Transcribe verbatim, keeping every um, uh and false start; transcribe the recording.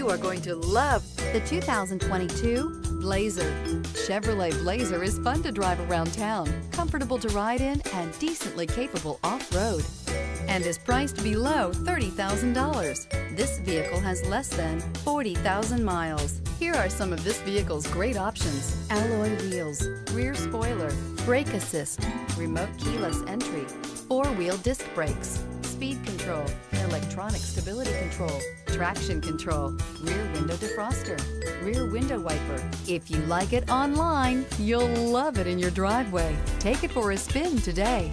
You are going to love the two thousand twenty-two Blazer. Chevrolet Blazer is fun to drive around town, comfortable to ride in, and decently capable off-road, and is priced below thirty thousand dollars. This vehicle has less than forty thousand miles. Here are some of this vehicle's great options: alloy wheels, rear spoiler, brake assist, remote keyless entry, four-wheel disc brakes, speed control, electronic stability control, traction control, rear window defroster, rear window wiper. If you like it online, you'll love it in your driveway. Take it for a spin today.